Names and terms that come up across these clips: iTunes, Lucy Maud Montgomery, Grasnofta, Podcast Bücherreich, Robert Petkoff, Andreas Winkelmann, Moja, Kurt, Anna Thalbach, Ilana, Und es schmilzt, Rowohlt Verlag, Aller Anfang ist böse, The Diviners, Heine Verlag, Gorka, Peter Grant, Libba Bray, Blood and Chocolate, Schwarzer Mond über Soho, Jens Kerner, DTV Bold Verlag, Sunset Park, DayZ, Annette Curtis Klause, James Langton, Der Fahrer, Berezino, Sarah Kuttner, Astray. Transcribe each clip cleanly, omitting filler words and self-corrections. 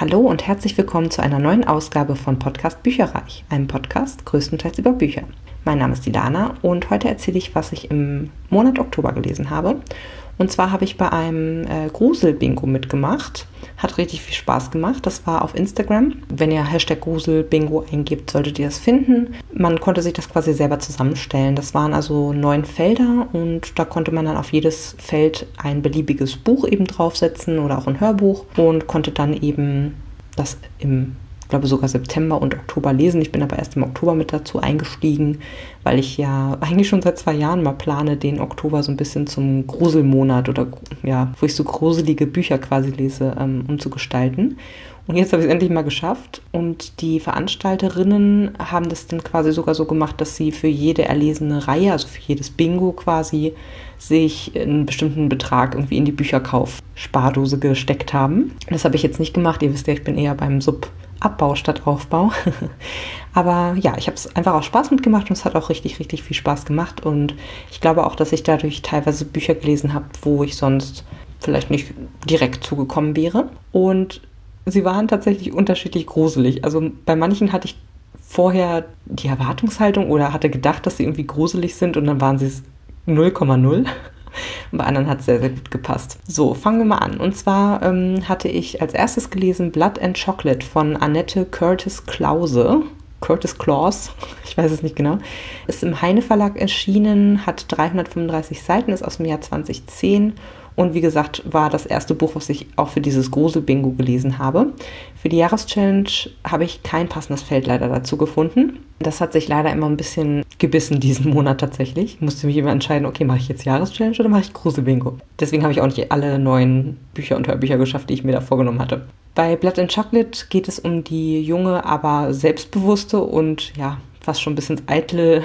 Hallo und herzlich willkommen zu einer neuen Ausgabe von Podcast Bücherreich, einem Podcast größtenteils über Bücher. Mein Name ist Ilana und heute erzähle ich, was ich im Monat Oktober gelesen habe. Und zwar habe ich bei einem Grusel-Bingo mitgemacht. Hat richtig viel Spaß gemacht. Das war auf Instagram. Wenn ihr #Grusel-Bingo eingebt, solltet ihr das finden. Man konnte sich das quasi selber zusammenstellen. Das waren also 9 Felder und da konnte man dann auf jedes Feld ein beliebiges Buch eben draufsetzen oder auch ein Hörbuch und konnte dann eben das im, ich glaube sogar September und Oktober lesen. Ich bin aber erst im Oktober mit dazu eingestiegen, weil ich ja eigentlich schon seit 2 Jahren mal plane, den Oktober so ein bisschen zum Gruselmonat oder ja, wo ich so gruselige Bücher quasi lese, umzugestalten. Und jetzt habe ich es endlich mal geschafft und die Veranstalterinnen haben das dann quasi sogar so gemacht, dass sie für jede erlesene Reihe, also für jedes Bingo quasi, sich einen bestimmten Betrag irgendwie in die Bücherkauf-Spardose gesteckt haben. Das habe ich jetzt nicht gemacht. Ihr wisst ja, ich bin eher beim Abbau statt Aufbau. Aber ja, ich habe es einfach auch Spaß mitgemacht und es hat auch richtig, richtig viel Spaß gemacht. Und ich glaube auch, dass ich dadurch teilweise Bücher gelesen habe, wo ich sonst vielleicht nicht direkt zugekommen wäre. Und sie waren tatsächlich unterschiedlich gruselig. Also bei manchen hatte ich vorher die Erwartungshaltung oder hatte gedacht, dass sie irgendwie gruselig sind und dann waren sie es 0,0. Und bei anderen hat es sehr, sehr gut gepasst. So, fangen wir mal an. Und zwar hatte ich als erstes gelesen Blood and Chocolate von Annette Curtis Klause. Curtis Claus, ich weiß es nicht genau. Ist im Heine Verlag erschienen, hat 335 Seiten, ist aus dem Jahr 2010. Und wie gesagt, war das erste Buch, was ich auch für dieses Grusel-Bingo gelesen habe. Für die Jahreschallenge habe ich kein passendes Feld leider dazu gefunden. Das hat sich leider immer ein bisschen gebissen diesen Monat tatsächlich. Ich musste mich immer entscheiden, okay, mache ich jetzt Jahreschallenge oder mache ich Grusel-Bingo? Deswegen habe ich auch nicht alle 9 Bücher und Hörbücher geschafft, die ich mir da vorgenommen hatte. Bei Blood and Chocolate geht es um die junge, aber selbstbewusste und ja, fast schon ein bisschen eitle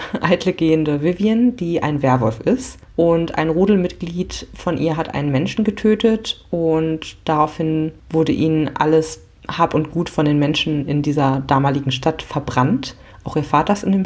gehende Vivian, die ein Werwolf ist. Und ein Rudelmitglied von ihr hat einen Menschen getötet und daraufhin wurde ihnen alles Hab und Gut von den Menschen in dieser damaligen Stadt verbrannt. Auch ihr Vater ist in dem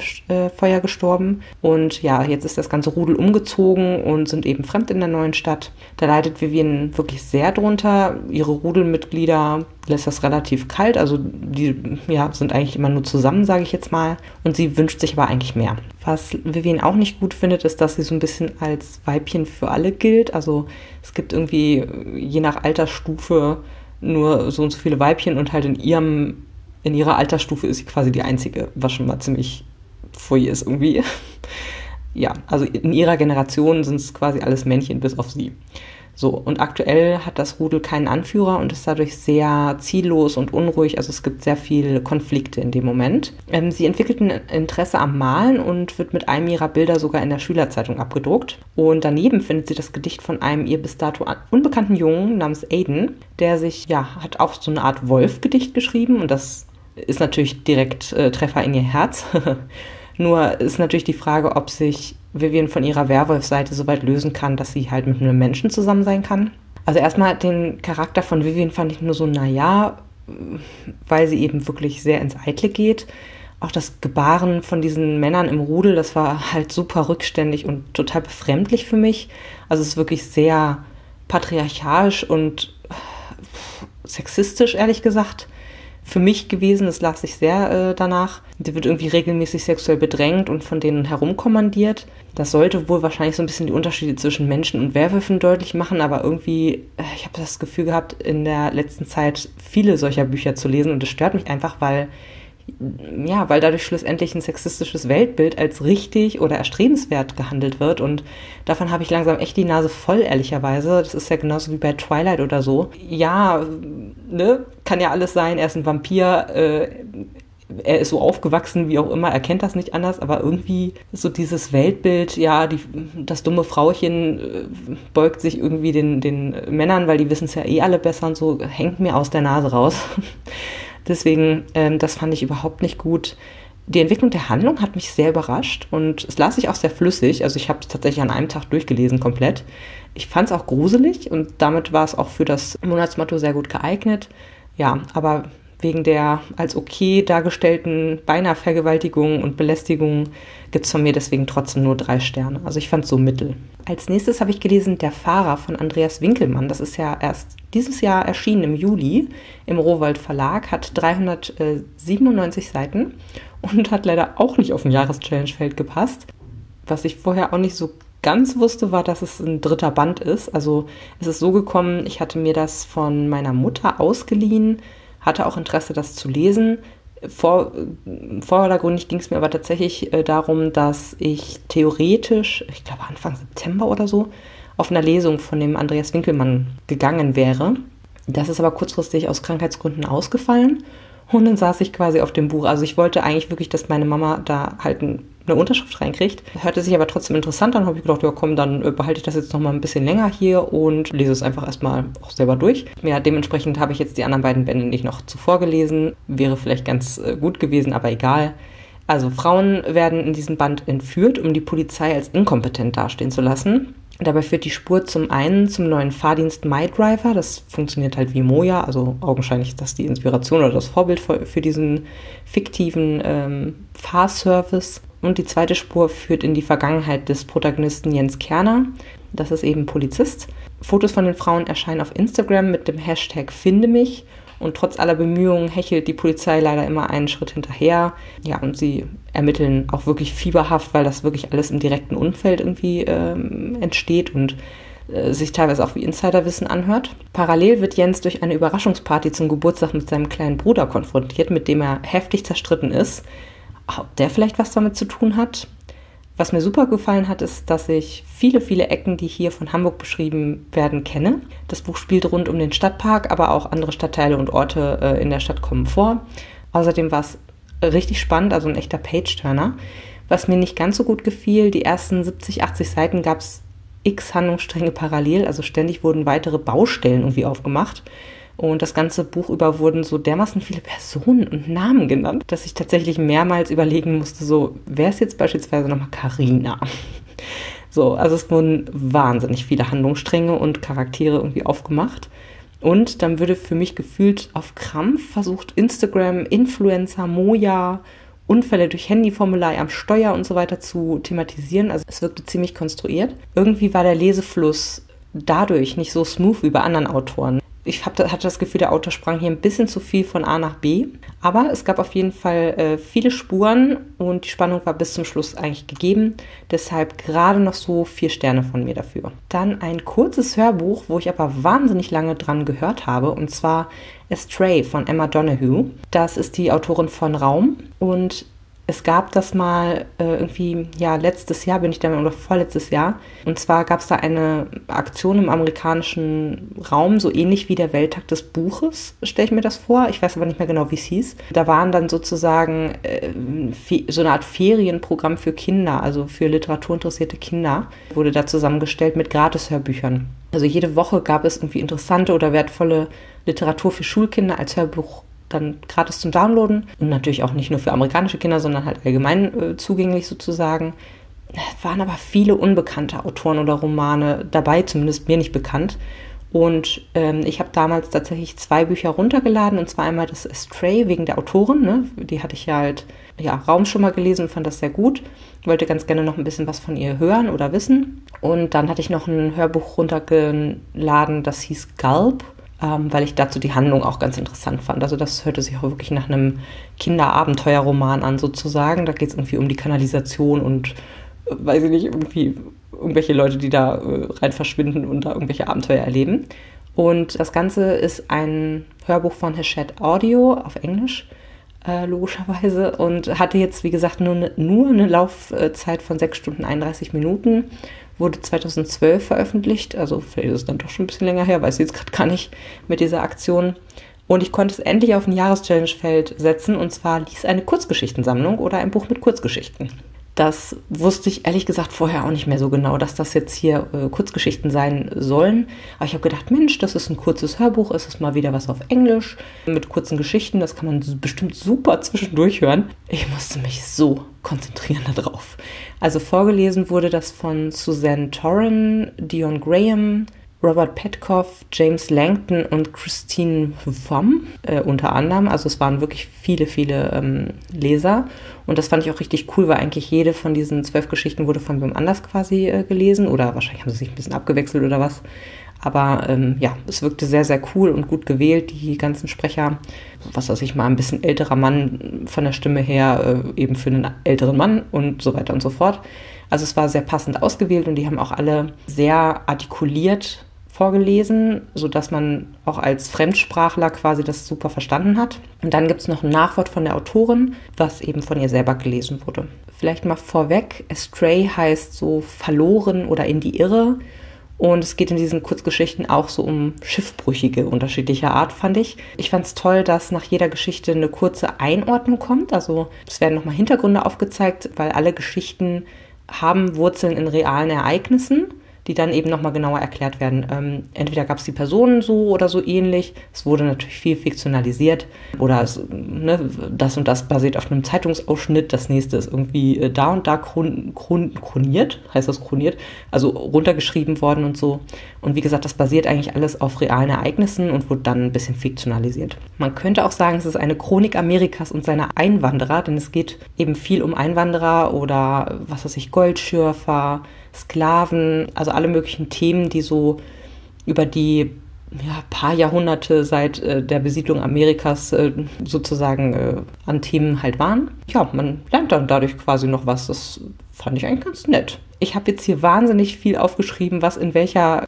Feuer gestorben. Und ja, jetzt ist das ganze Rudel umgezogen und sind eben fremd in der neuen Stadt. Da leidet Vivian wirklich sehr drunter. Ihre Rudelmitglieder lässt das relativ kalt. Also die ja, sind eigentlich immer nur zusammen, sage ich jetzt mal. Und sie wünscht sich aber eigentlich mehr. Was Vivian auch nicht gut findet, ist, dass sie so ein bisschen als Weibchen für alle gilt. Also es gibt irgendwie je nach Altersstufe nur so und so viele Weibchen und halt in ihrer Altersstufe ist sie quasi die Einzige, was schon mal ziemlich pfui ist irgendwie. Ja, also in ihrer Generation sind es quasi alles Männchen bis auf sie. So, und aktuell hat das Rudel keinen Anführer und ist dadurch sehr ziellos und unruhig. Also es gibt sehr viele Konflikte in dem Moment. Sie entwickelt ein Interesse am Malen und wird mit einem ihrer Bilder sogar in der Schülerzeitung abgedruckt. Und daneben findet sie das Gedicht von einem ihr bis dato unbekannten Jungen namens Aiden, der sich, ja, hat auch so eine Art Wolf-Gedicht geschrieben. Und das ist natürlich direkt Treffer in ihr Herz. Nur ist natürlich die Frage, ob sich Vivian von ihrer Werwolf-Seite so weit lösen kann, dass sie halt mit einem Menschen zusammen sein kann. Also erstmal den Charakter von Vivian fand ich nur so, naja, weil sie eben wirklich sehr ins Eitle geht. Auch das Gebaren von diesen Männern im Rudel, das war halt super rückständig und total befremdlich für mich. Also es ist wirklich sehr patriarchalisch und sexistisch, ehrlich gesagt, für mich gewesen. Das las ich sehr danach. Die wird irgendwie regelmäßig sexuell bedrängt und von denen herumkommandiert. Das sollte wohl wahrscheinlich so ein bisschen die Unterschiede zwischen Menschen und Werwölfen deutlich machen, aber irgendwie, ich habe das Gefühl gehabt, in der letzten Zeit viele solcher Bücher zu lesen und das stört mich einfach, weil dadurch schlussendlich ein sexistisches Weltbild als richtig oder erstrebenswert gehandelt wird und davon habe ich langsam echt die Nase voll, ehrlicherweise. Das ist ja genauso wie bei Twilight oder so. Ja, ne, kann ja alles sein, er ist ein Vampir, er ist so aufgewachsen, wie auch immer, er kennt das nicht anders, aber irgendwie ist so dieses Weltbild, ja, das dumme Frauchen beugt sich irgendwie den Männern, weil die wissen es ja eh alle besser und so, hängt mir aus der Nase raus. Deswegen, das fand ich überhaupt nicht gut. Die Entwicklung der Handlung hat mich sehr überrascht und es las ich auch sehr flüssig. Also ich habe es tatsächlich an einem Tag durchgelesen komplett. Ich fand es auch gruselig und damit war es auch für das Monatsmotto sehr gut geeignet. Ja, aber wegen der als okay dargestellten beinahe Vergewaltigung und Belästigung gibt es von mir deswegen trotzdem nur 3 Sterne. Also ich fand es so mittel. Als nächstes habe ich gelesen Der Fahrer von Andreas Winkelmann. Das ist ja erst dieses Jahr erschienen im Juli im Rowohlt Verlag, hat 397 Seiten und hat leider auch nicht auf dem Jahreschallenge-Feld gepasst. Was ich vorher auch nicht so ganz wusste, war, dass es ein 3. Band ist. Also es ist so gekommen, ich hatte mir das von meiner Mutter ausgeliehen, hatte auch Interesse, das zu lesen. Vordergründig ging es mir aber tatsächlich darum, dass ich theoretisch, ich glaube Anfang September oder so, auf einer Lesung von dem Andreas Winkelmann gegangen wäre. Das ist aber kurzfristig aus Krankheitsgründen ausgefallen und dann saß ich quasi auf dem Buch. Also ich wollte eigentlich wirklich, dass meine Mama da halt eine Unterschrift reinkriegt. Hörte sich aber trotzdem interessant an, habe ich gedacht, ja komm, dann behalte ich das jetzt nochmal ein bisschen länger hier und lese es einfach erstmal auch selber durch. Ja, dementsprechend habe ich jetzt die anderen beiden Bände nicht noch zuvor gelesen. Wäre vielleicht ganz gut gewesen, aber egal. Also Frauen werden in diesem Band entführt, um die Polizei als inkompetent dastehen zu lassen. Dabei führt die Spur zum einen zum neuen Fahrdienst MyDriver. Das funktioniert halt wie Moja, also augenscheinlich ist das die Inspiration oder das Vorbild für diesen fiktiven Fahrservice. Und die zweite Spur führt in die Vergangenheit des Protagonisten Jens Kerner. Das ist eben Polizist. Fotos von den Frauen erscheinen auf Instagram mit dem Hashtag Finde mich. Und trotz aller Bemühungen hechelt die Polizei leider immer einen Schritt hinterher. Ja, und sie ermitteln auch wirklich fieberhaft, weil das wirklich alles im direkten Umfeld irgendwie entsteht und sich teilweise auch wie Insiderwissen anhört. Parallel wird Jens durch eine Überraschungsparty zum Geburtstag mit seinem kleinen Bruder konfrontiert, mit dem er heftig zerstritten ist. Ob der vielleicht was damit zu tun hat? Was mir super gefallen hat, ist, dass ich viele, viele Ecken, die hier von Hamburg beschrieben werden, kenne. Das Buch spielt rund um den Stadtpark, aber auch andere Stadtteile und Orte in der Stadt kommen vor. Außerdem war es richtig spannend, also ein echter Page-Turner. Was mir nicht ganz so gut gefiel, die ersten 70, 80 Seiten gab es x Handlungsstränge parallel, also ständig wurden weitere Baustellen irgendwie aufgemacht. Und das ganze Buch über wurden so dermaßen viele Personen und Namen genannt, dass ich tatsächlich mehrmals überlegen musste, so, wer ist jetzt beispielsweise nochmal Carina? So, also es wurden wahnsinnig viele Handlungsstränge und Charaktere irgendwie aufgemacht. Und dann würde für mich gefühlt auf Krampf versucht, Instagram, Influencer, Moja, Unfälle durch Handyformular am Steuer und so weiter zu thematisieren. Also es wirkte ziemlich konstruiert. Irgendwie war der Lesefluss dadurch nicht so smooth wie bei anderen Autoren. Ich hatte das Gefühl, der Autor sprang hier ein bisschen zu viel von A nach B. Aber es gab auf jeden Fall viele Spuren und die Spannung war bis zum Schluss eigentlich gegeben. Deshalb gerade noch so 4 Sterne von mir dafür. Dann ein kurzes Hörbuch, wo ich aber wahnsinnig lange dran gehört habe. Und zwar Astray von Emma Donoghue. Das ist die Autorin von Raum. Und es gab das mal irgendwie, ja, letztes Jahr bin ich damit, oder vorletztes Jahr. Und zwar gab es da eine Aktion im amerikanischen Raum, so ähnlich wie der Welttag des Buches, stelle ich mir das vor. Ich weiß aber nicht mehr genau, wie es hieß. Da waren dann sozusagen so eine Art Ferienprogramm für Kinder, also für literaturinteressierte Kinder, wurde da zusammengestellt mit Gratis-Hörbüchern. Also jede Woche gab es irgendwie interessante oder wertvolle Literatur für Schulkinder als Hörbuch, dann gratis zum Downloaden und natürlich auch nicht nur für amerikanische Kinder, sondern halt allgemein zugänglich sozusagen. Es waren aber viele unbekannte Autoren oder Romane dabei, zumindest mir nicht bekannt. Und ich habe damals tatsächlich 2 Bücher runtergeladen, und zwar einmal das Astray wegen der Autorin, ne? Die hatte ich ja halt, ja, Raum schon mal gelesen und fand das sehr gut. Wollte ganz gerne noch ein bisschen was von ihr hören oder wissen. Und dann hatte ich noch ein Hörbuch runtergeladen, das hieß Gulp, weil ich dazu die Handlung auch ganz interessant fand. Also das hörte sich auch wirklich nach einem Kinderabenteuerroman an sozusagen. Da geht es irgendwie um die Kanalisation und weiß ich nicht, irgendwie irgendwelche Leute, die da rein verschwinden und da irgendwelche Abenteuer erleben. Und das Ganze ist ein Hörbuch von Hachette Audio auf Englisch, logischerweise, und hatte jetzt, wie gesagt, nur eine Laufzeit von 6 Stunden 31 Minuten. Wurde 2012 veröffentlicht, also vielleicht ist es dann doch schon ein bisschen länger her, weiß ich jetzt gerade gar nicht mit dieser Aktion. Und ich konnte es endlich auf ein Jahreschallenge-Feld setzen, und zwar lies eine Kurzgeschichtensammlung oder ein Buch mit Kurzgeschichten. Das wusste ich ehrlich gesagt vorher auch nicht mehr so genau, dass das jetzt hier Kurzgeschichten sein sollen. Aber ich habe gedacht, Mensch, das ist ein kurzes Hörbuch, es ist mal wieder was auf Englisch mit kurzen Geschichten, das kann man bestimmt super zwischendurch hören. Ich musste mich so konzentrieren darauf. Also vorgelesen wurde das von Suzanne Torren, Dion Graham, Robert Petkoff, James Langton und Christine Vom unter anderem. Also es waren wirklich viele Leser. Und das fand ich auch richtig cool, weil eigentlich jede von diesen 12 Geschichten wurde von wem anders quasi gelesen. Oder wahrscheinlich haben sie sich ein bisschen abgewechselt oder was. Aber ja, es wirkte sehr, sehr cool und gut gewählt, die ganzen Sprecher. Was weiß ich mal, ein bisschen älterer Mann von der Stimme her, eben für einen älteren Mann und so weiter und so fort. Also es war sehr passend ausgewählt und die haben auch alle sehr artikuliert vorgelesen, sodass man auch als Fremdsprachler quasi das super verstanden hat. Und dann gibt es noch ein Nachwort von der Autorin, was eben von ihr selber gelesen wurde. Vielleicht mal vorweg, Astray heißt so verloren oder in die Irre. Und es geht in diesen Kurzgeschichten auch so um Schiffbrüchige unterschiedlicher Art, fand ich. Ich fand es toll, dass nach jeder Geschichte eine kurze Einordnung kommt. Also es werden nochmal Hintergründe aufgezeigt, weil alle Geschichten haben Wurzeln in realen Ereignissen, die dann eben nochmal genauer erklärt werden. Entweder gab es die Personen so oder so ähnlich. Es wurde natürlich viel fiktionalisiert. Oder es, ne, das und das basiert auf einem Zeitungsausschnitt. Das nächste ist irgendwie da und da chroniert, heißt das chroniert, also runtergeschrieben worden und so. Und wie gesagt, das basiert eigentlich alles auf realen Ereignissen und wurde dann ein bisschen fiktionalisiert. Man könnte auch sagen, es ist eine Chronik Amerikas und seiner Einwanderer, denn es geht eben viel um Einwanderer oder, was weiß ich, Goldschürfer, Sklaven, also alle möglichen Themen, die so über die paar Jahrhunderte seit der Besiedlung Amerikas sozusagen an Themen halt waren. Ja, man lernt dann dadurch quasi noch was. Das fand ich eigentlich ganz nett. Ich habe jetzt hier wahnsinnig viel aufgeschrieben, was in welcher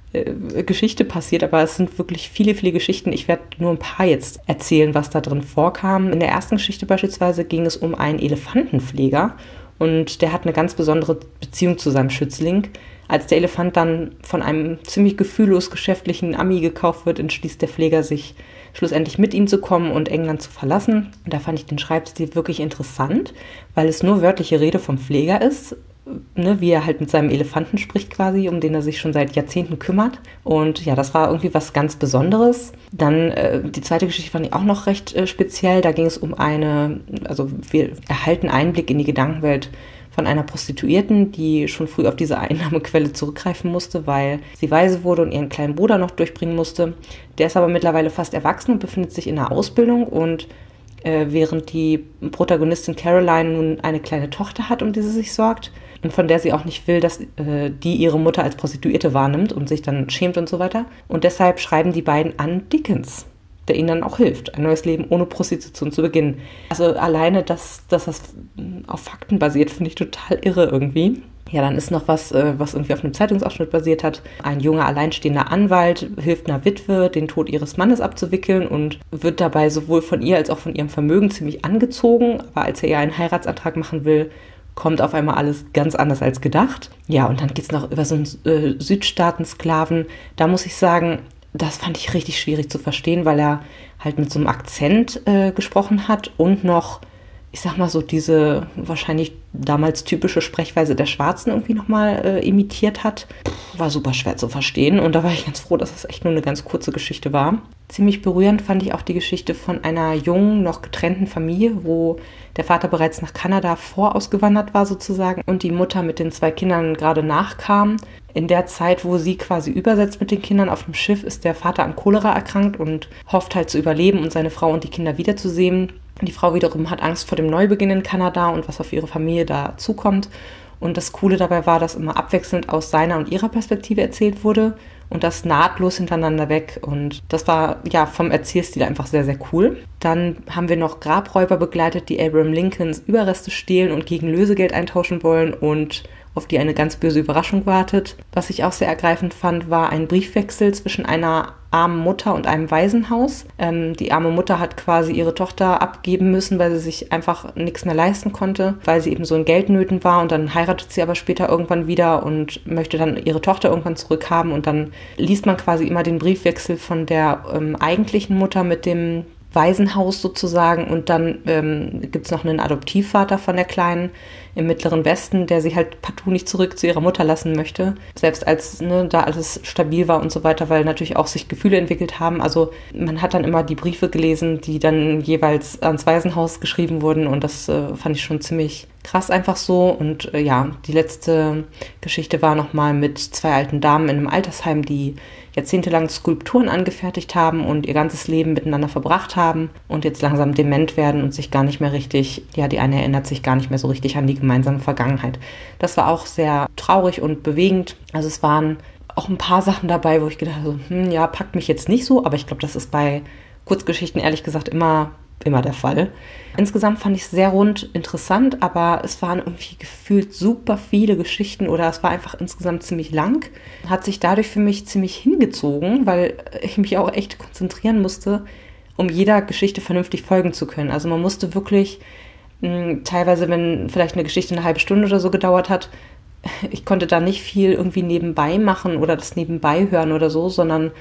Geschichte passiert, aber es sind wirklich viele Geschichten. Ich werde nur ein paar jetzt erzählen, was da drin vorkam. In der ersten Geschichte beispielsweise ging es um einen Elefantenpfleger. Und der hat eine ganz besondere Beziehung zu seinem Schützling. Als der Elefant dann von einem ziemlich gefühllos geschäftlichen Ami gekauft wird, entschließt der Pfleger sich schlussendlich mit ihm zu kommen und England zu verlassen. Und da fand ich den Schreibstil wirklich interessant, weil es nur wörtliche Rede vom Pfleger ist, ne, wie er halt mit seinem Elefanten spricht quasi, um den er sich schon seit Jahrzehnten kümmert. Und ja, das war irgendwie was ganz Besonderes. Dann die zweite Geschichte fand ich auch noch recht speziell. Da ging es um wir erhalten Einblick in die Gedankenwelt von einer Prostituierten, die schon früh auf diese Einnahmequelle zurückgreifen musste, weil sie waise wurde und ihren kleinen Bruder noch durchbringen musste. Der ist aber mittlerweile fast erwachsen und befindet sich in einer Ausbildung und während die Protagonistin Caroline nun eine kleine Tochter hat, um die sie sich sorgt und von der sie auch nicht will, dass die ihre Mutter als Prostituierte wahrnimmt und sich dann schämt und so weiter. Und deshalb schreiben die beiden an Dickens, der ihnen dann auch hilft, ein neues Leben ohne Prostitution zu beginnen. Also alleine, dass das auf Fakten basiert, finde ich total irre irgendwie. Ja, dann ist noch was, was irgendwie auf einem Zeitungsausschnitt basiert hat. Ein junger, alleinstehender Anwalt hilft einer Witwe, den Tod ihres Mannes abzuwickeln und wird dabei sowohl von ihr als auch von ihrem Vermögen ziemlich angezogen. Aber als er ihr einen Heiratsantrag machen will, kommt auf einmal alles ganz anders als gedacht. Ja, und dann geht es noch über so einen Südstaatensklaven. Da muss ich sagen, das fand ich richtig schwierig zu verstehen, weil er halt mit so einem Akzent gesprochen hat und noch, ich sag mal so, diese wahrscheinlich damals typische Sprechweise der Schwarzen irgendwie nochmal imitiert hat. War super schwer zu verstehen und da war ich ganz froh, dass das echt nur eine ganz kurze Geschichte war. Ziemlich berührend fand ich auch die Geschichte von einer jungen, noch getrennten Familie, wo der Vater bereits nach Kanada vorausgewandert war sozusagen und die Mutter mit den 2 Kindern gerade nachkam. In der Zeit, wo sie quasi übersetzt mit den Kindern auf dem Schiff, ist der Vater an Cholera erkrankt und hofft halt zu überleben und seine Frau und die Kinder wiederzusehen. Die Frau wiederum hat Angst vor dem Neubeginn in Kanada und was auf ihre Familie da zukommt. Und das Coole dabei war, dass immer abwechselnd aus seiner und ihrer Perspektive erzählt wurde und das nahtlos hintereinander weg. Und das war ja vom Erzählstil einfach sehr, sehr cool. Dann haben wir noch Grabräuber begleitet, die Abraham Lincolns Überreste stehlen und gegen Lösegeld eintauschen wollen und auf die eine ganz böse Überraschung wartet. Was ich auch sehr ergreifend fand, war ein Briefwechsel zwischen einer armen Mutter und einem Waisenhaus. Die arme Mutter hat quasi ihre Tochter abgeben müssen, weil sie sich einfach nichts mehr leisten konnte, weil sie eben so in Geldnöten war und dann heiratet sie aber später irgendwann wieder und möchte dann ihre Tochter irgendwann zurückhaben und dann liest man quasi immer den Briefwechsel von der eigentlichen Mutter mit dem Waisenhaus sozusagen und dann gibt es noch einen Adoptivvater von der Kleinen. im mittleren Westen, der sie halt partout nicht zurück zu ihrer Mutter lassen möchte. Selbst als da alles stabil war und so weiter, weil natürlich auch sich Gefühle entwickelt haben. Also man hat dann immer die Briefe gelesen, die dann jeweils ans Waisenhaus geschrieben wurden, und das fand ich schon ziemlich krass einfach so. Und ja, die letzte Geschichte war nochmal mit zwei alten Damen in einem Altersheim, die jahrzehntelang Skulpturen angefertigt haben und ihr ganzes Leben miteinander verbracht haben und jetzt langsam dement werden und sich gar nicht mehr richtig, ja, die eine erinnert sich gar nicht mehr so richtig an die gemeinsame Vergangenheit. Das war auch sehr traurig und bewegend. Also es waren auch ein paar Sachen dabei, wo ich gedacht habe, ja, packt mich jetzt nicht so, aber ich glaube, das ist bei Kurzgeschichten ehrlich gesagt immer der Fall. Insgesamt fand ich es sehr rund interessant, aber es waren irgendwie gefühlt super viele Geschichten oder es war einfach insgesamt ziemlich lang. Hat sich dadurch für mich ziemlich hingezogen, weil ich mich auch echt konzentrieren musste, um jeder Geschichte vernünftig folgen zu können. Also man musste wirklich teilweise, wenn vielleicht eine Geschichte eine halbe Stunde oder so gedauert hat, ich konnte da nicht viel irgendwie nebenbei machen oder das nebenbei hören oder so, sondern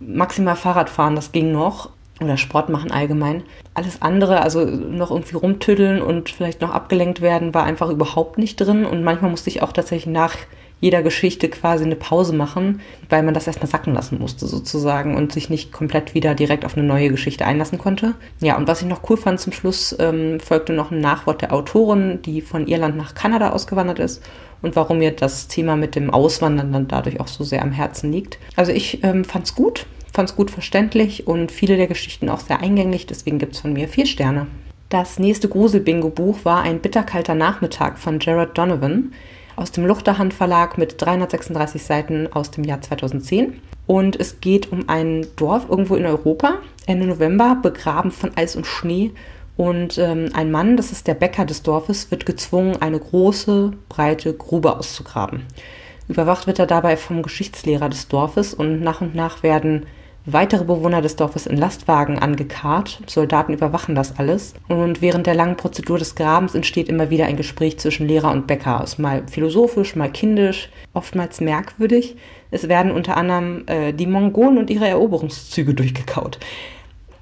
maximal Fahrrad fahren, das ging noch. Oder Sport machen allgemein. Alles andere, also noch irgendwie rumtüddeln und vielleicht noch abgelenkt werden, war einfach überhaupt nicht drin. Und manchmal musste ich auch tatsächlich nach jeder Geschichte quasi eine Pause machen, weil man das erstmal sacken lassen musste sozusagen und sich nicht komplett wieder direkt auf eine neue Geschichte einlassen konnte. Ja, und was ich noch cool fand zum Schluss, folgte noch ein Nachwort der Autorin, die von Irland nach Kanada ausgewandert ist und warum ihr das Thema mit dem Auswandern dann dadurch auch so sehr am Herzen liegt. Also ich fand's gut. Fand es gut verständlich und viele der Geschichten auch sehr eingängig, deswegen gibt es von mir 4 Sterne. Das nächste Grusel-Bingo-Buch war Ein bitterkalter Nachmittag von Gerard Donovan aus dem Luchterhand Verlag mit 336 Seiten aus dem Jahr 2010. Und es geht um ein Dorf irgendwo in Europa, Ende November, begraben von Eis und Schnee. Und ein Mann, das ist der Bäcker des Dorfes, wird gezwungen, eine große, breite Grube auszugraben. Überwacht wird er dabei vom Geschichtslehrer des Dorfes und nach werden weitere Bewohner des Dorfes in Lastwagen angekarrt. Soldaten überwachen das alles. Und während der langen Prozedur des Grabens entsteht immer wieder ein Gespräch zwischen Lehrer und Bäcker. Ist mal philosophisch, mal kindisch, oftmals merkwürdig. Es werden unter anderem die Mongolen und ihre Eroberungszüge durchgekaut.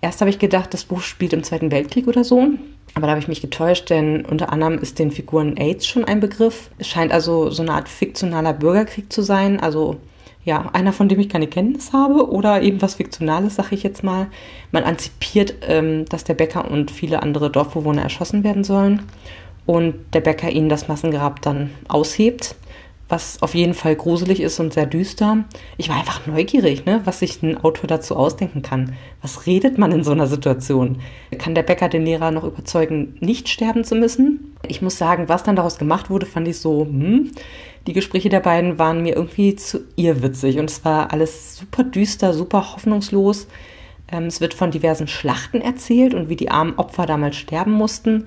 Erst habe ich gedacht, das Buch spielt im Zweiten Weltkrieg oder so. Aber da habe ich mich getäuscht, denn unter anderem ist den Figuren AIDS schon ein Begriff. Es scheint also so eine Art fiktionaler Bürgerkrieg zu sein. Also ja, einer, von dem ich keine Kenntnis habe oder eben was Fiktionales, sage ich jetzt mal. Man antizipiert, dass der Bäcker und viele andere Dorfbewohner erschossen werden sollen und der Bäcker ihnen das Massengrab dann aushebt, was auf jeden Fall gruselig ist und sehr düster. Ich war einfach neugierig, was sich ein Autor dazu ausdenken kann. Was redet man in so einer Situation? Kann der Bäcker den Lehrer noch überzeugen, nicht sterben zu müssen? Ich muss sagen, was dann daraus gemacht wurde, fand ich so, Die Gespräche der beiden waren mir irgendwie zu irrwitzig und es war alles super düster, super hoffnungslos. Es wird von diversen Schlachten erzählt und wie die armen Opfer damals sterben mussten.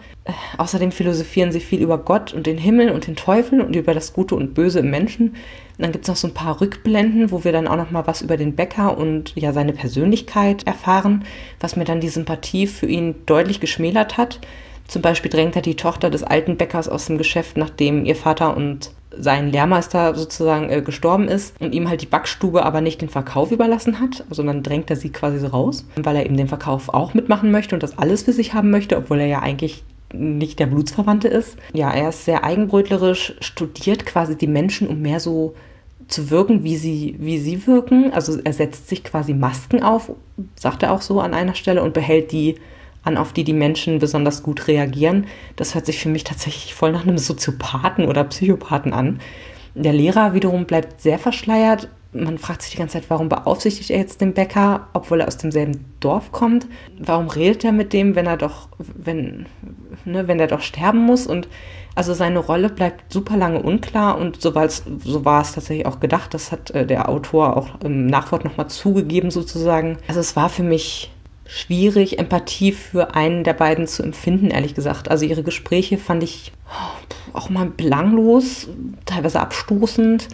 Außerdem philosophieren sie viel über Gott und den Himmel und den Teufel und über das Gute und Böse im Menschen. Und dann gibt es noch so ein paar Rückblenden, wo wir dann auch noch mal was über den Bäcker und ja seine Persönlichkeit erfahren, was mir dann die Sympathie für ihn deutlich geschmälert hat. Zum Beispiel drängt er die Tochter des alten Bäckers aus dem Geschäft, nachdem ihr Vater und sein Lehrmeister sozusagen gestorben ist und ihm halt die Backstube aber nicht den Verkauf überlassen hat, sondern drängt er sie quasi so raus, weil er eben den Verkauf auch mitmachen möchte und das alles für sich haben möchte, obwohl er ja eigentlich nicht der Blutsverwandte ist. Ja, er ist sehr eigenbrötlerisch, studiert quasi die Menschen, um mehr so zu wirken, wie sie wirken. Also er setzt sich quasi Masken auf, sagt er auch so an einer Stelle, und behält die an, auf die die Menschen besonders gut reagieren. Das hört sich für mich tatsächlich voll nach einem Soziopathen oder Psychopathen an. Der Lehrer wiederum bleibt sehr verschleiert. Man fragt sich die ganze Zeit, warum beaufsichtigt er jetzt den Bäcker, obwohl er aus demselben Dorf kommt? Warum redet er mit dem, wenn er doch sterben muss? Und also seine Rolle bleibt super lange unklar und so war es tatsächlich auch gedacht. Das hat der Autor auch im Nachwort nochmal zugegeben sozusagen. Also es war für mich schwierig, Empathie für einen der beiden zu empfinden, ehrlich gesagt. Also ihre Gespräche fand ich auch mal belanglos, teilweise abstoßend.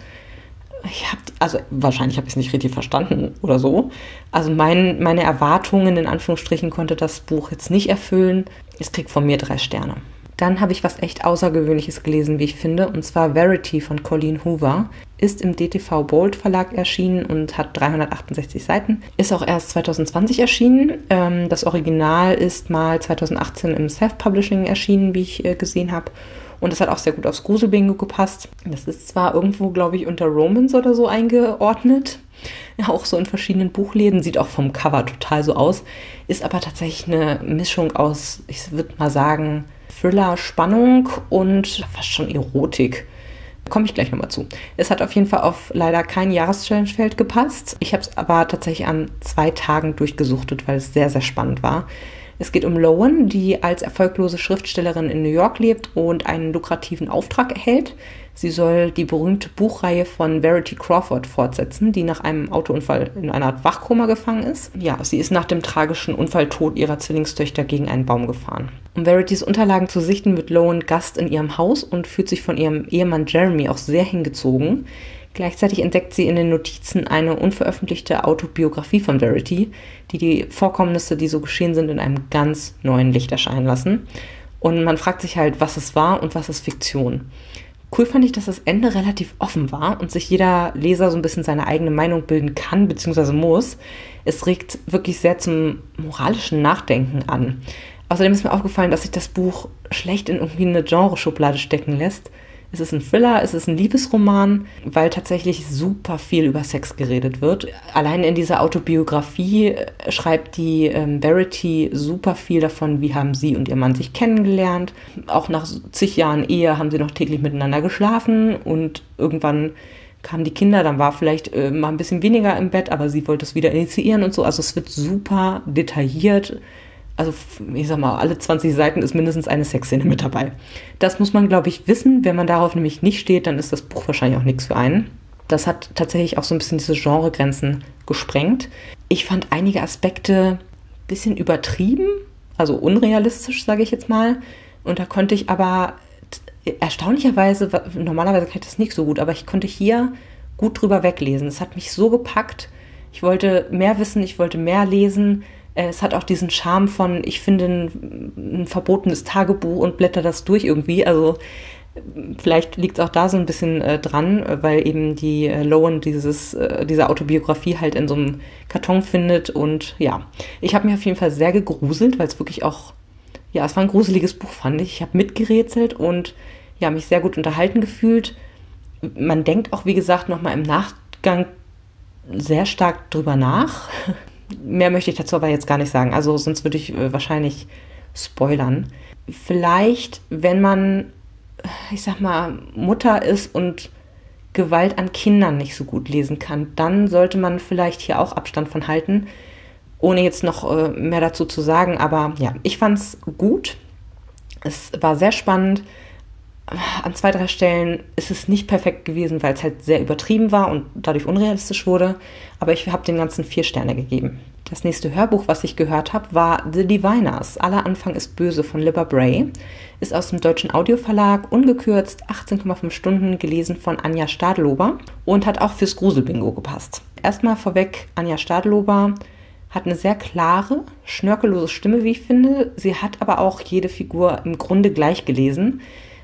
Wahrscheinlich habe ich es nicht richtig verstanden oder so. Also meine Erwartungen, in Anführungsstrichen, konnte das Buch jetzt nicht erfüllen. Es kriegt von mir 3 Sterne. Dann habe ich was echt Außergewöhnliches gelesen, wie ich finde, und zwar Verity von Colleen Hoover. Ist im DTV Bold Verlag erschienen und hat 368 Seiten. Ist auch erst 2020 erschienen. Das Original ist mal 2018 im Self-Publishing erschienen, wie ich gesehen habe. Und das hat auch sehr gut aufs Grusel-Bingo gepasst. Das ist zwar irgendwo, glaube ich, unter Romance oder so eingeordnet. Ja, auch so in verschiedenen Buchläden. Sieht auch vom Cover total so aus. Ist aber tatsächlich eine Mischung aus, ich würde mal sagen, Thriller, Spannung und fast schon Erotik. Komme ich gleich nochmal zu. Es hat auf jeden Fall auf leider kein Jahreschallengefeld gepasst. Ich habe es aber tatsächlich an 2 Tagen durchgesuchtet, weil es sehr, sehr spannend war. Es geht um Lowen, die als erfolglose Schriftstellerin in New York lebt und einen lukrativen Auftrag erhält. Sie soll die berühmte Buchreihe von Verity Crawford fortsetzen, die nach einem Autounfall in einer Art Wachkoma gefangen ist. Ja, sie ist nach dem tragischen Unfalltod ihrer Zwillingstöchter gegen einen Baum gefahren. Um Verities Unterlagen zu sichten, wird Lowen Gast in ihrem Haus und fühlt sich von ihrem Ehemann Jeremy auch sehr hingezogen. Gleichzeitig entdeckt sie in den Notizen eine unveröffentlichte Autobiografie von Verity, die die Vorkommnisse, die so geschehen sind, in einem ganz neuen Licht erscheinen lassen. Und man fragt sich halt, was ist wahr und was ist Fiktion. Cool fand ich, dass das Ende relativ offen war und sich jeder Leser so ein bisschen seine eigene Meinung bilden kann bzw. muss. Es regt wirklich sehr zum moralischen Nachdenken an. Außerdem ist mir aufgefallen, dass sich das Buch schlecht in irgendwie eine Genreschublade stecken lässt. Es ist ein Thriller, es ist ein Liebesroman, weil tatsächlich super viel über Sex geredet wird. Allein in dieser Autobiografie schreibt die Verity super viel davon, wie haben sie und ihr Mann sich kennengelernt. Auch nach zig Jahren Ehe haben sie noch täglich miteinander geschlafen und irgendwann kamen die Kinder, dann war vielleicht mal ein bisschen weniger im Bett, aber sie wollte es wieder initiieren und so. Also es wird super detailliert. Also ich sag mal, alle 20 Seiten ist mindestens eine Sexszene mit dabei. Das muss man, glaube ich, wissen. Wenn man darauf nämlich nicht steht, dann ist das Buch wahrscheinlich auch nichts für einen. Das hat tatsächlich auch so ein bisschen diese Genregrenzen gesprengt. Ich fand einige Aspekte ein bisschen übertrieben, also unrealistisch, sage ich jetzt mal. Und da konnte ich aber erstaunlicherweise, normalerweise kann ich das nicht so gut, aber ich konnte hier gut drüber weglesen. Es hat mich so gepackt. Ich wollte mehr wissen, ich wollte mehr lesen. Es hat auch diesen Charme von, ich finde ein verbotenes Tagebuch und blätter das durch irgendwie. Also vielleicht liegt es auch da so ein bisschen dran, weil eben die Lowen diese Autobiografie halt in so einem Karton findet. Und ja, ich habe mich auf jeden Fall sehr gegruselt, weil es wirklich auch, ja, es war ein gruseliges Buch, fand ich. Ich habe mitgerätselt und ja, mich sehr gut unterhalten gefühlt. Man denkt auch, wie gesagt, nochmal im Nachgang sehr stark drüber nach. Mehr möchte ich dazu aber jetzt gar nicht sagen, also sonst würde ich wahrscheinlich spoilern. Vielleicht, wenn man, ich sag mal, Mutter ist und Gewalt an Kindern nicht so gut lesen kann, dann sollte man vielleicht hier auch Abstand von halten, ohne jetzt noch mehr dazu zu sagen. Aber ja, ich fand es gut, es war sehr spannend. An 2, 3 Stellen ist es nicht perfekt gewesen, weil es halt sehr übertrieben war und dadurch unrealistisch wurde. Aber ich habe dem Ganzen 4 Sterne gegeben. Das nächste Hörbuch, was ich gehört habe, war The Diviners. Aller Anfang ist böse von Libba Bray. Ist aus dem Deutschen Audioverlag, ungekürzt, 18,5 Stunden, gelesen von Anja Stadlober und hat auch fürs Grusel-Bingo gepasst. Erstmal vorweg, Anja Stadlober hat eine sehr klare, schnörkellose Stimme, wie ich finde. Sie hat aber auch jede Figur im Grunde gleich gelesen.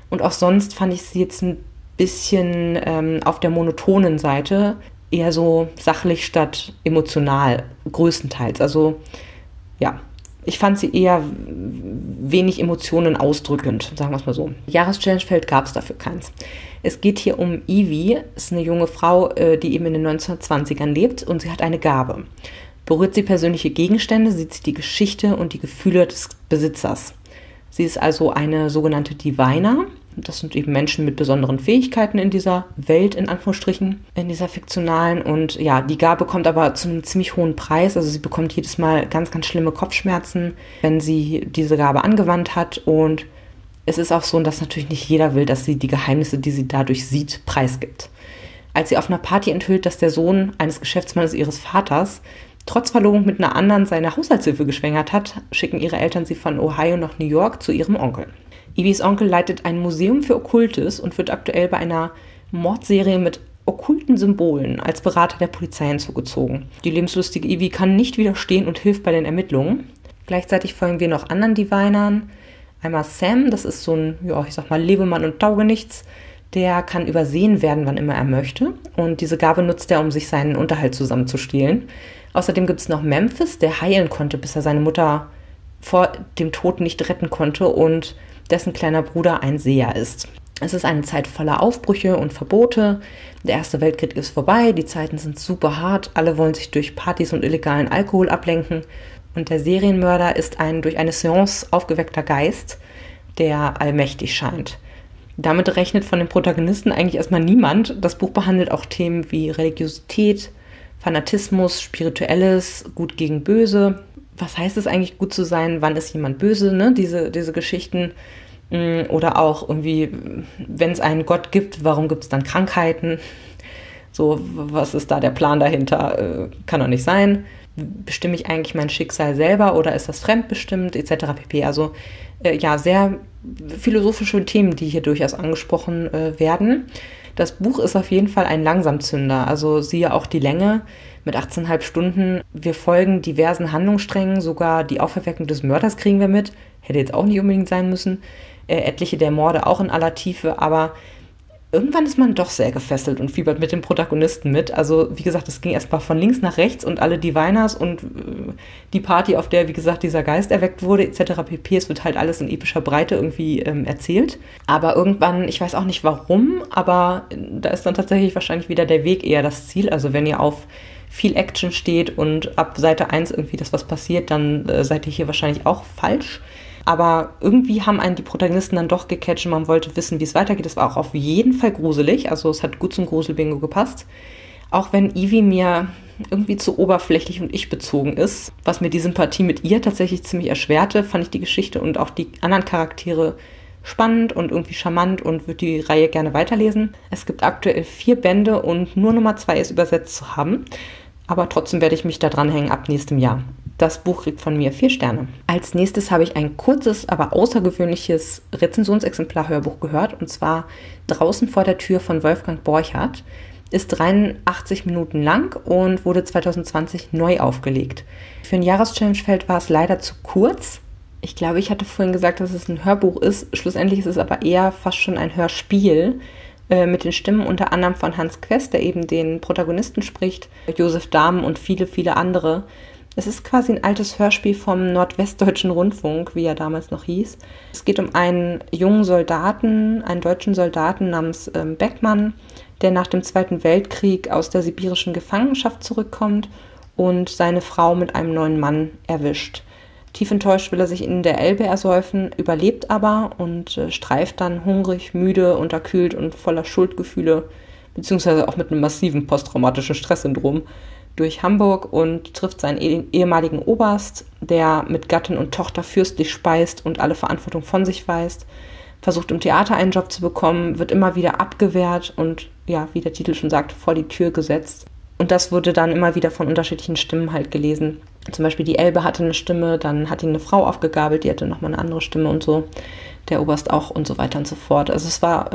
Und auch sonst fand ich sie jetzt ein bisschen auf der monotonen Seite, eher so sachlich statt emotional, größtenteils. Also ja, ich fand sie eher wenig Emotionen ausdrückend, sagen wir es mal so. Jahreschallengefeld gab es dafür keins. Es geht hier um Evie, ist eine junge Frau, die eben in den 1920ern lebt und sie hat eine Gabe. Berührt sie persönliche Gegenstände, sieht sie die Geschichte und die Gefühle des Besitzers. Sie ist also eine sogenannte Diviner. Das sind eben Menschen mit besonderen Fähigkeiten in dieser Welt, in Anführungsstrichen, in dieser fiktionalen. Und ja, die Gabe kommt aber zu einem ziemlich hohen Preis. Also sie bekommt jedes Mal ganz, ganz schlimme Kopfschmerzen, wenn sie diese Gabe angewandt hat. Und es ist auch so, dass natürlich nicht jeder will, dass sie die Geheimnisse, die sie dadurch sieht, preisgibt. Als sie auf einer Party enthüllt, dass der Sohn eines Geschäftsmannes ihres Vaters trotz Verlobung mit einer anderen seine Haushaltshilfe geschwängert hat, schicken ihre Eltern sie von Ohio nach New York zu ihrem Onkel. Evies Onkel leitet ein Museum für Okkultes und wird aktuell bei einer Mordserie mit okkulten Symbolen als Berater der Polizei hinzugezogen. Die lebenslustige Evie kann nicht widerstehen und hilft bei den Ermittlungen. Gleichzeitig folgen wir noch anderen Divinern. Einmal Sam, das ist so ein, ja, ich sag mal, Lebemann und Taugenichts. Der kann übersehen werden, wann immer er möchte. Und diese Gabe nutzt er, um sich seinen Unterhalt zusammenzustehlen. Außerdem gibt es noch Memphis, der heilen konnte, bis er seine Mutter vor dem Tod nicht retten konnte. Und dessen kleiner Bruder ein Seher ist. Es ist eine Zeit voller Aufbrüche und Verbote. Der Erste Weltkrieg ist vorbei, die Zeiten sind super hart, alle wollen sich durch Partys und illegalen Alkohol ablenken. Und der Serienmörder ist ein durch eine Seance aufgeweckter Geist, der allmächtig scheint. Damit rechnet von den Protagonisten eigentlich erstmal niemand. Das Buch behandelt auch Themen wie Religiosität, Fanatismus, Spirituelles, Gut gegen Böse. Was heißt es eigentlich, gut zu sein? Wann ist jemand böse? Ne? Diese Geschichten. Oder auch irgendwie, wenn es einen Gott gibt, warum gibt es dann Krankheiten? So, was ist da der Plan dahinter? Kann doch nicht sein. Bestimme ich eigentlich mein Schicksal selber oder ist das fremdbestimmt? Etc. pp. Also ja, sehr philosophische Themen, die hier durchaus angesprochen werden. Das Buch ist auf jeden Fall ein Langsamzünder, also siehe auch die Länge mit 18,5 Stunden. Wir folgen diversen Handlungssträngen, sogar die Auferweckung des Mörders kriegen wir mit. Hätte jetzt auch nicht unbedingt sein müssen. Etliche der Morde auch in aller Tiefe, aber irgendwann ist man doch sehr gefesselt und fiebert mit dem Protagonisten mit. Also wie gesagt, es ging erstmal von links nach rechts und alle Diviners und die Party, auf der, wie gesagt, dieser Geist erweckt wurde, etc. pp. Es wird halt alles in epischer Breite irgendwie erzählt. Aber irgendwann, ich weiß auch nicht warum, aber da ist dann tatsächlich wahrscheinlich wieder der Weg eher das Ziel. Also wenn ihr auf viel Action steht und ab Seite 1 irgendwie das was passiert, dann seid ihr hier wahrscheinlich auch falsch. Aber irgendwie haben einen die Protagonisten dann doch gecatcht und man wollte wissen, wie es weitergeht. Das war auch auf jeden Fall gruselig. Also es hat gut zum Grusel-Bingo gepasst. Auch wenn Evie mir irgendwie zu oberflächlich und ich-bezogen ist, was mir die Sympathie mit ihr tatsächlich ziemlich erschwerte, fand ich die Geschichte und auch die anderen Charaktere spannend und irgendwie charmant und würde die Reihe gerne weiterlesen. Es gibt aktuell 4 Bände und nur Nummer 2 ist übersetzt zu haben. Aber trotzdem werde ich mich da dranhängen ab nächstem Jahr. Das Buch kriegt von mir 4 Sterne. Als nächstes habe ich ein kurzes, aber außergewöhnliches Rezensionsexemplar-Hörbuch gehört, und zwar Draußen vor der Tür von Wolfgang Borchert. Ist 83 Minuten lang und wurde 2020 neu aufgelegt. Für ein Jahreschallengefeld war es leider zu kurz. Ich glaube, ich hatte vorhin gesagt, dass es ein Hörbuch ist. Schlussendlich ist es aber eher fast schon ein Hörspiel mit den Stimmen unter anderem von Hans Quest, der eben den Protagonisten spricht, Josef Dahmen und viele, viele andere. Es ist quasi ein altes Hörspiel vom Nordwestdeutschen Rundfunk, wie er damals noch hieß. Es geht um einen jungen Soldaten, einen deutschen Soldaten namens Beckmann, der nach dem Zweiten Weltkrieg aus der sibirischen Gefangenschaft zurückkommt und seine Frau mit einem neuen Mann erwischt. Tief enttäuscht will er sich in der Elbe ersäufen, überlebt aber und streift dann hungrig, müde, unterkühlt und voller Schuldgefühle, beziehungsweise auch mit einem massiven posttraumatischen Stresssyndrom, durch Hamburg und trifft seinen ehemaligen Oberst, der mit Gattin und Tochter fürstlich speist und alle Verantwortung von sich weist, versucht im Theater einen Job zu bekommen, wird immer wieder abgewehrt und, ja, wie der Titel schon sagt, vor die Tür gesetzt. Und das wurde dann immer wieder von unterschiedlichen Stimmen halt gelesen. Zum Beispiel die Elbe hatte eine Stimme, dann hat ihn eine Frau aufgegabelt, die hatte nochmal eine andere Stimme und so, der Oberst auch und so weiter und so fort. Also es war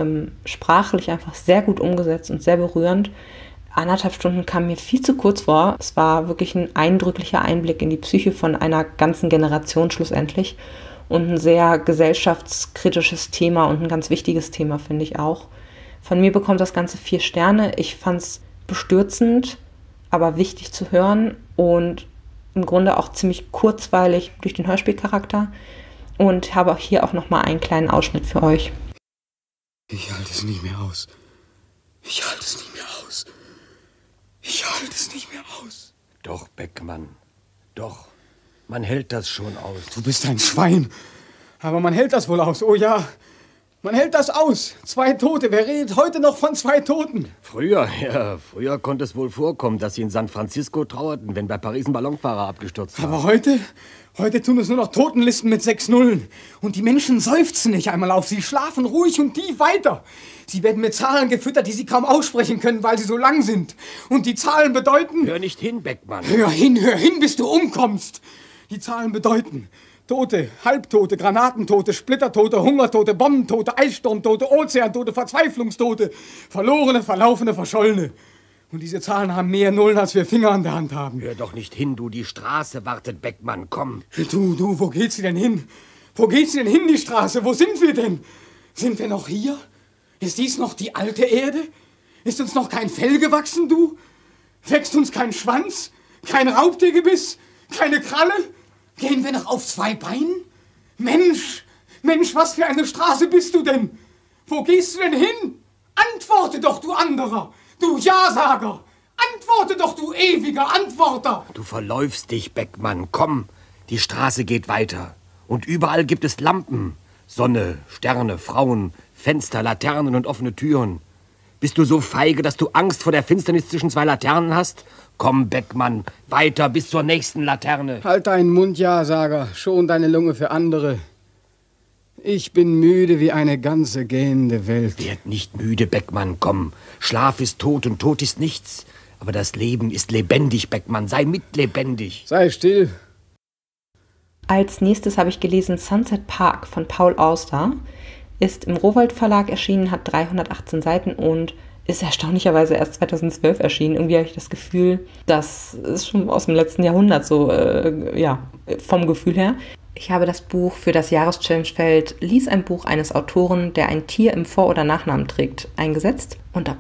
sprachlich einfach sehr gut umgesetzt und sehr berührend. 1,5 Stunden kam mir viel zu kurz vor. Es war wirklich ein eindrücklicher Einblick in die Psyche von einer ganzen Generation schlussendlich und ein sehr gesellschaftskritisches Thema und ein ganz wichtiges Thema, finde ich auch. Von mir bekommt das Ganze 4 Sterne. Ich fand es bestürzend, aber wichtig zu hören und im Grunde auch ziemlich kurzweilig durch den Hörspielcharakter und habe auch hier auch nochmal einen kleinen Ausschnitt für euch. Ich halte es nicht mehr aus. Ich halte es nicht mehr aus. Ich halte es nicht mehr aus. Doch, Beckmann, doch. Man hält das schon aus. Du bist ein Schwein. Aber man hält das wohl aus, oh ja. Man hält das aus. 2 Tote. Wer redet heute noch von 2 Toten? Früher, ja, früher konnte es wohl vorkommen, dass sie in San Francisco trauerten, wenn bei Paris ein Ballonfahrer abgestürzt war. Aber heute? Heute tun es nur noch Totenlisten mit 6 Nullen. Und die Menschen seufzen nicht einmal auf. Sie schlafen ruhig und tief weiter. Sie werden mit Zahlen gefüttert, die sie kaum aussprechen können, weil sie so lang sind. Und die Zahlen bedeuten... Hör nicht hin, Beckmann. Hör hin, bis du umkommst. Die Zahlen bedeuten Tote, Halbtote, Granatentote, Splittertote, Hungertote, Bombentote, Eissturmtote, Ozeantote, Verzweiflungstote, Verlorene, Verlaufene, Verschollene. Und diese Zahlen haben mehr Nullen, als wir Finger an der Hand haben. Hör doch nicht hin, du, die Straße wartet, Beckmann, komm. Du, wo geht sie denn hin? Wo geht sie denn hin, die Straße? Wo sind wir denn? Sind wir noch hier? Ist dies noch die alte Erde? Ist uns noch kein Fell gewachsen, du? Wächst uns kein Schwanz? Kein Raubtiergebiss? Keine Kralle? Gehen wir noch auf 2 Beinen? Mensch, Mensch, was für eine Straße bist du denn? Wo gehst du denn hin? Antworte doch, du anderer, du Ja-Sager! Antworte doch, du ewiger Antworter! Du verläufst dich, Beckmann, komm! Die Straße geht weiter. Und überall gibt es Lampen. Sonne, Sterne, Frauen, Fenster, Laternen und offene Türen. Bist du so feige, dass du Angst vor der Finsternis zwischen zwei Laternen hast? Komm, Beckmann, weiter bis zur nächsten Laterne. Halt deinen Mund, Ja-Sager. Schon deine Lunge für andere. Ich bin müde wie eine ganze gähnende Welt. Werd nicht müde, Beckmann, komm. Schlaf ist tot und tot ist nichts. Aber das Leben ist lebendig, Beckmann. Sei mitlebendig. Sei still. Als nächstes habe ich gelesen Sunset Park von Paul Auster. Ist im Rowohlt Verlag erschienen, hat 318 Seiten und ist erstaunlicherweise erst 2012 erschienen. Irgendwie habe ich das Gefühl, das ist schon aus dem letzten Jahrhundert so, vom Gefühl her. Ich habe das Buch für das Jahreschallengefeld Lies ein Buch eines Autoren, der ein Tier im Vor- oder Nachnamen trägt, eingesetzt. Und da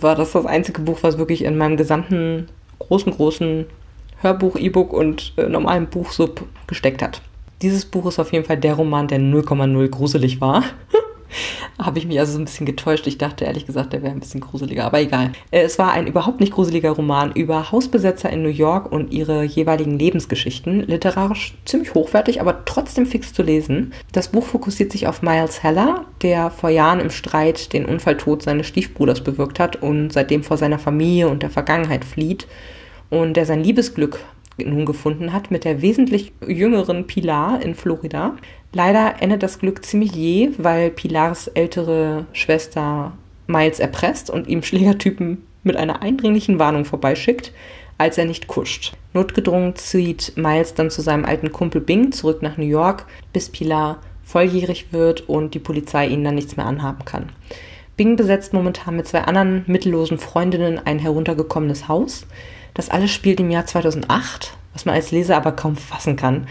war das einzige Buch, was wirklich in meinem gesamten großen Hörbuch, E-Book und normalen Buchsub gesteckt hat. Dieses Buch ist auf jeden Fall der Roman, der 0,0 gruselig war. Habe ich mich also so ein bisschen getäuscht. Ich dachte ehrlich gesagt, der wäre ein bisschen gruseliger, aber egal. Es war ein überhaupt nicht gruseliger Roman über Hausbesetzer in New York und ihre jeweiligen Lebensgeschichten. Literarisch ziemlich hochwertig, aber trotzdem fix zu lesen. Das Buch fokussiert sich auf Miles Heller, der vor Jahren im Streit den Unfalltod seines Stiefbruders bewirkt hat und seitdem vor seiner Familie und der Vergangenheit flieht und der sein Liebesglück nun gefunden hat mit der wesentlich jüngeren Pilar in Florida. Leider endet das Glück ziemlich jäh, weil Pilars ältere Schwester Miles erpresst und ihm Schlägertypen mit einer eindringlichen Warnung vorbeischickt, als er nicht kuscht. Notgedrungen zieht Miles dann zu seinem alten Kumpel Bing zurück nach New York, bis Pilar volljährig wird und die Polizei ihnen dann nichts mehr anhaben kann. Bing besetzt momentan mit zwei anderen mittellosen Freundinnen ein heruntergekommenes Haus. Das alles spielt im Jahr 2008, was man als Leser aber kaum fassen kann,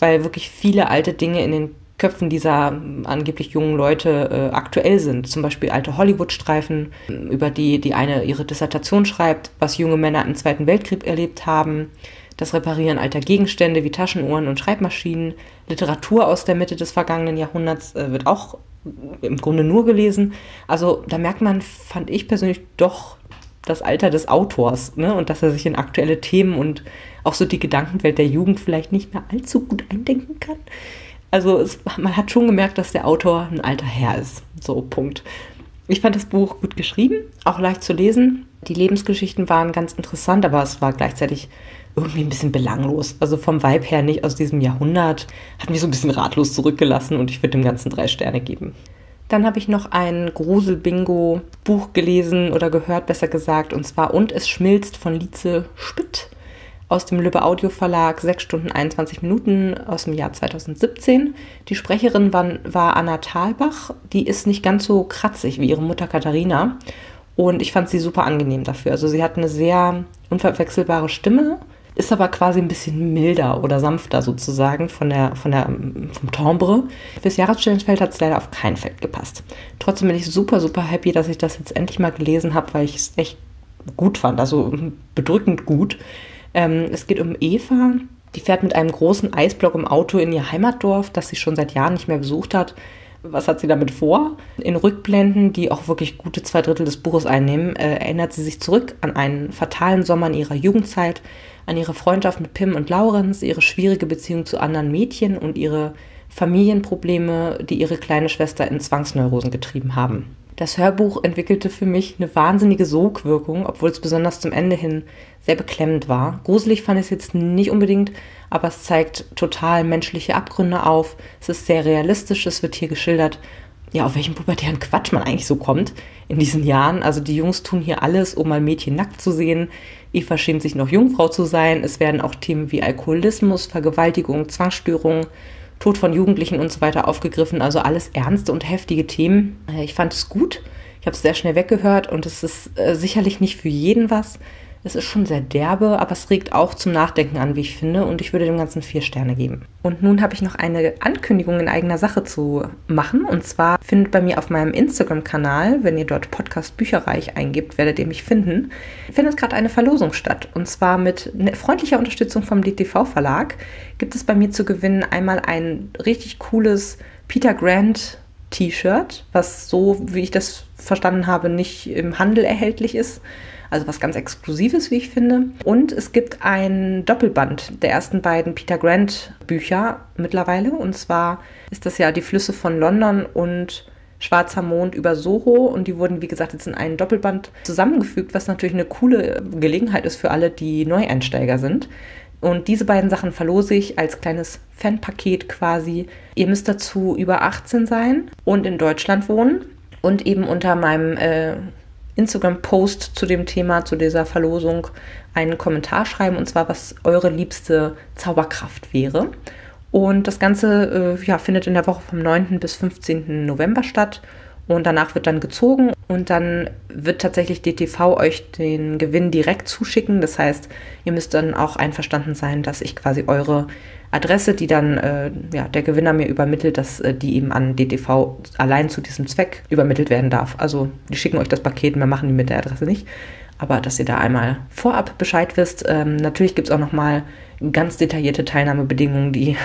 weil wirklich viele alte Dinge in den Köpfen dieser angeblich jungen Leute aktuell sind. Zum Beispiel alte Hollywood-Streifen, über die eine ihre Dissertation schreibt, was junge Männer im Zweiten Weltkrieg erlebt haben, das Reparieren alter Gegenstände wie Taschenuhren und Schreibmaschinen, Literatur aus der Mitte des vergangenen Jahrhunderts wird auch im Grunde nur gelesen. Also da merkt man, fand ich persönlich doch, das Alter des Autors, ne? Und dass er sich in aktuelle Themen und auch so die Gedankenwelt der Jugend vielleicht nicht mehr allzu gut eindenken kann. Also man hat schon gemerkt, dass der Autor ein alter Herr ist. So, Punkt. Ich fand das Buch gut geschrieben, auch leicht zu lesen. Die Lebensgeschichten waren ganz interessant, aber es war gleichzeitig irgendwie ein bisschen belanglos. Also vom Vibe her nicht aus diesem Jahrhundert. Hat mich so ein bisschen ratlos zurückgelassen und ich würde dem Ganzen 3 Sterne geben. Dann habe ich noch ein Grusel-Bingo-Buch gelesen oder gehört, besser gesagt, und zwar Und es schmilzt von Lize Spitt aus dem Lübbe Audio Verlag, 6 Stunden 21 Minuten aus dem Jahr 2017. Die Sprecherin war Anna Thalbach, die ist nicht ganz so kratzig wie ihre Mutter Katharina und ich fand sie super angenehm dafür. Also sie hat eine sehr unverwechselbare Stimme, ist aber quasi ein bisschen milder oder sanfter sozusagen vom Timbre. Fürs Jahreschallengefeld hat es leider auf kein Feld gepasst. Trotzdem bin ich super, super happy, dass ich das jetzt endlich mal gelesen habe, weil ich es echt gut fand, also bedrückend gut. Es geht um Eva, die fährt mit einem großen Eisblock im Auto in ihr Heimatdorf, das sie schon seit Jahren nicht mehr besucht hat. Was hat sie damit vor? In Rückblenden, die auch wirklich gute 2 Drittel des Buches einnehmen, erinnert sie sich zurück an einen fatalen Sommer in ihrer Jugendzeit, an ihre Freundschaft mit Pim und Laurenz, ihre schwierige Beziehung zu anderen Mädchen und ihre Familienprobleme, die ihre kleine Schwester in Zwangsneurosen getrieben haben. Das Hörbuch entwickelte für mich eine wahnsinnige Sogwirkung, obwohl es besonders zum Ende hin sehr beklemmend war. Gruselig fand ich es jetzt nicht unbedingt, aber es zeigt total menschliche Abgründe auf. Es ist sehr realistisch, es wird hier geschildert, ja, auf welchen pubertären Quatsch man eigentlich so kommt in diesen Jahren. Also die Jungs tun hier alles, um mal Mädchen nackt zu sehen. Eva schämt sich noch, Jungfrau zu sein. Es werden auch Themen wie Alkoholismus, Vergewaltigung, Zwangsstörung, Tod von Jugendlichen und so weiter aufgegriffen. Also alles ernste und heftige Themen. Ich fand es gut. Ich habe es sehr schnell weggehört und es ist sicherlich nicht für jeden was. Es ist schon sehr derbe, aber es regt auch zum Nachdenken an, wie ich finde. Und ich würde dem Ganzen 4 Sterne geben. Und nun habe ich noch eine Ankündigung in eigener Sache zu machen. Und zwar findet bei mir auf meinem Instagram-Kanal, wenn ihr dort Podcast Bücherreich eingibt, werdet ihr mich finden, findet gerade eine Verlosung statt. Und zwar mit freundlicher Unterstützung vom DTV Verlag gibt es bei mir zu gewinnen einmal ein richtig cooles Peter Grant T-Shirt, was so, wie ich das verstanden habe, nicht im Handel erhältlich ist. Also was ganz Exklusives, wie ich finde. Und es gibt ein Doppelband der ersten beiden Peter Grant Bücher mittlerweile. Und zwar ist das ja Die Flüsse von London und Schwarzer Mond über Soho. Und die wurden, wie gesagt, jetzt in einen Doppelband zusammengefügt, was natürlich eine coole Gelegenheit ist für alle, die Neueinsteiger sind. Und diese beiden Sachen verlose ich als kleines Fanpaket quasi. Ihr müsst dazu über 18 sein und in Deutschland wohnen. Und eben unter meinem Instagram-Post zu dem Thema, zu dieser Verlosung, einen Kommentar schreiben. Und zwar, was eure liebste Zauberkraft wäre. Und das Ganze findet in der Woche vom 9. bis 15. November statt. Und danach wird dann gezogen und dann wird tatsächlich DTV euch den Gewinn direkt zuschicken. Das heißt, ihr müsst dann auch einverstanden sein, dass ich quasi eure Adresse, die dann der Gewinner mir übermittelt, dass die eben an DTV allein zu diesem Zweck übermittelt werden darf. Also die schicken euch das Paket, mehr machen die mit der Adresse nicht. Aber dass ihr da einmal vorab Bescheid wisst. Natürlich gibt es auch nochmal ganz detaillierte Teilnahmebedingungen, die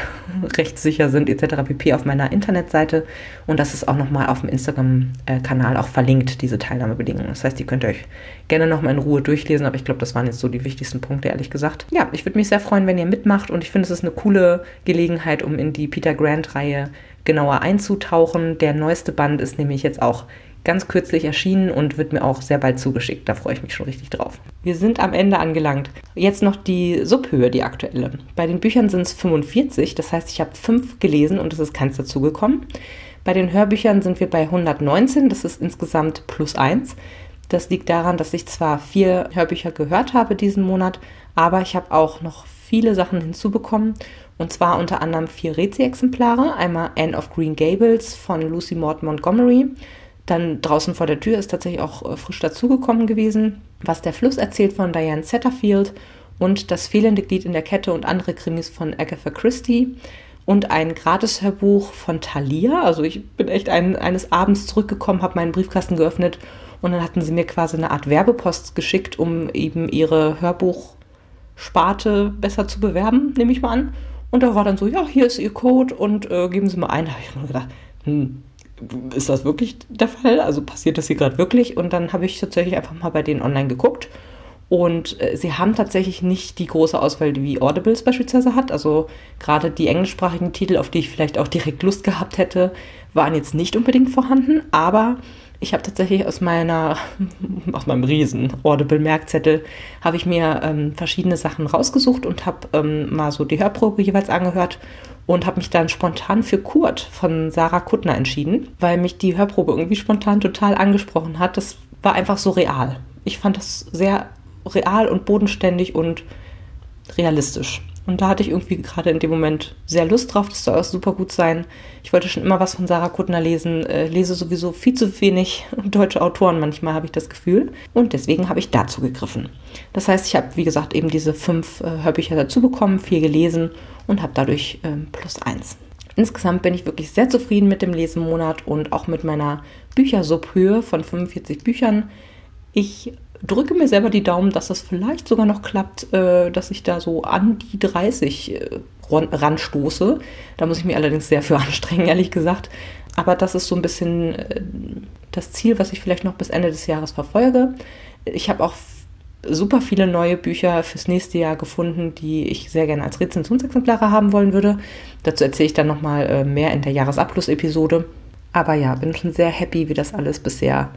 rechtssicher sind etc. pp. Auf meiner Internetseite. Und das ist auch nochmal auf dem Instagram-Kanal auch verlinkt, diese Teilnahmebedingungen. Das heißt, die könnt ihr euch gerne nochmal in Ruhe durchlesen. Aber ich glaube, das waren jetzt so die wichtigsten Punkte, ehrlich gesagt. Ja, ich würde mich sehr freuen, wenn ihr mitmacht. Und ich finde, es ist eine coole Gelegenheit, um in die Peter Grant-Reihe genauer einzutauchen. Der neueste Band ist nämlich jetzt auch ganz kürzlich erschienen und wird mir auch sehr bald zugeschickt. Da freue ich mich schon richtig drauf. Wir sind am Ende angelangt. Jetzt noch die Subhöhe, die aktuelle. Bei den Büchern sind es 45, das heißt, ich habe 5 gelesen und es ist keins dazugekommen. Bei den Hörbüchern sind wir bei 119, das ist insgesamt +1. Das liegt daran, dass ich zwar 4 Hörbücher gehört habe diesen Monat, aber ich habe auch noch viele Sachen hinzubekommen. Und zwar unter anderem 4 Rezi-Exemplare. Einmal Anne of Green Gables von Lucy Maud Montgomery. Dann Draußen vor der Tür ist tatsächlich auch frisch dazugekommen gewesen. Was der Fluss erzählt von Diane Setterfield und Das fehlende Glied in der Kette und andere Krimis von Agatha Christie und ein Gratis-Hörbuch von Thalia. Also ich bin echt eines Abends zurückgekommen, habe meinen Briefkasten geöffnet und dann hatten sie mir quasi eine Art Werbepost geschickt, um eben ihre Hörbuchsparte besser zu bewerben, nehme ich mal an. Und da war dann so, ja, hier ist ihr Code und geben Sie mal ein. Da habe ich mir gedacht, ist das wirklich der Fall? Also passiert das hier gerade wirklich? Und dann habe ich tatsächlich einfach mal bei denen online geguckt. Und sie haben tatsächlich nicht die große Auswahl, wie Audible beispielsweise hat. Also gerade die englischsprachigen Titel, auf die ich vielleicht auch direkt Lust gehabt hätte, waren jetzt nicht unbedingt vorhanden. Aber ich habe tatsächlich aus meinem riesen Audible-Merkzettel, habe ich mir verschiedene Sachen rausgesucht und habe mal so die Hörprobe jeweils angehört. Und habe mich dann spontan für Kurt von Sarah Kuttner entschieden, weil mich die Hörprobe irgendwie spontan total angesprochen hat. Das war einfach so real. Ich fand das sehr real und bodenständig und realistisch. Und da hatte ich irgendwie gerade in dem Moment sehr Lust drauf. Das soll auch super gut sein. Ich wollte schon immer was von Sarah Kuttner lesen. Lese sowieso viel zu wenig deutsche Autoren manchmal, habe ich das Gefühl. Und deswegen habe ich dazu gegriffen. Das heißt, ich habe, wie gesagt, eben diese 5 Hörbücher dazu bekommen, 4 gelesen und habe dadurch +1. Insgesamt bin ich wirklich sehr zufrieden mit dem Lesemonat und auch mit meiner Büchersubhöhe von 45 Büchern. Ich drücke mir selber die Daumen, dass das vielleicht sogar noch klappt, dass ich da so an die 30 ranstoße. Da muss ich mich allerdings sehr für anstrengen, ehrlich gesagt. Aber das ist so ein bisschen das Ziel, was ich vielleicht noch bis Ende des Jahres verfolge. Ich habe auch super viele neue Bücher fürs nächste Jahr gefunden, die ich sehr gerne als Rezensionsexemplare haben wollen würde. Dazu erzähle ich dann nochmal mehr in der Jahresabschluss-Episode. Aber ja, bin schon sehr happy, wie das alles bisher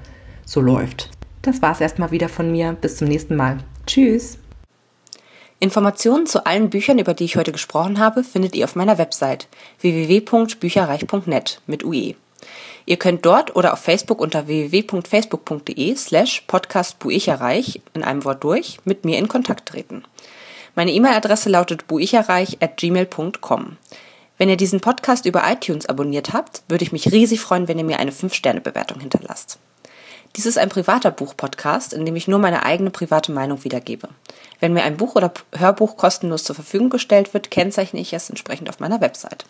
so läuft. Das war's erstmal wieder von mir. Bis zum nächsten Mal. Tschüss! Informationen zu allen Büchern, über die ich heute gesprochen habe, findet ihr auf meiner Website www.bücherreich.net mit UE. Ihr könnt dort oder auf Facebook unter www.facebook.de/podcastbuicherreich in einem Wort durch mit mir in Kontakt treten. Meine E-Mail-Adresse lautet buicherreich@gmail.com. Wenn ihr diesen Podcast über iTunes abonniert habt, würde ich mich riesig freuen, wenn ihr mir eine 5-Sterne-Bewertung hinterlasst. Dies ist ein privater Buch-Podcast, in dem ich nur meine eigene private Meinung wiedergebe. Wenn mir ein Buch oder Hörbuch kostenlos zur Verfügung gestellt wird, kennzeichne ich es entsprechend auf meiner Website.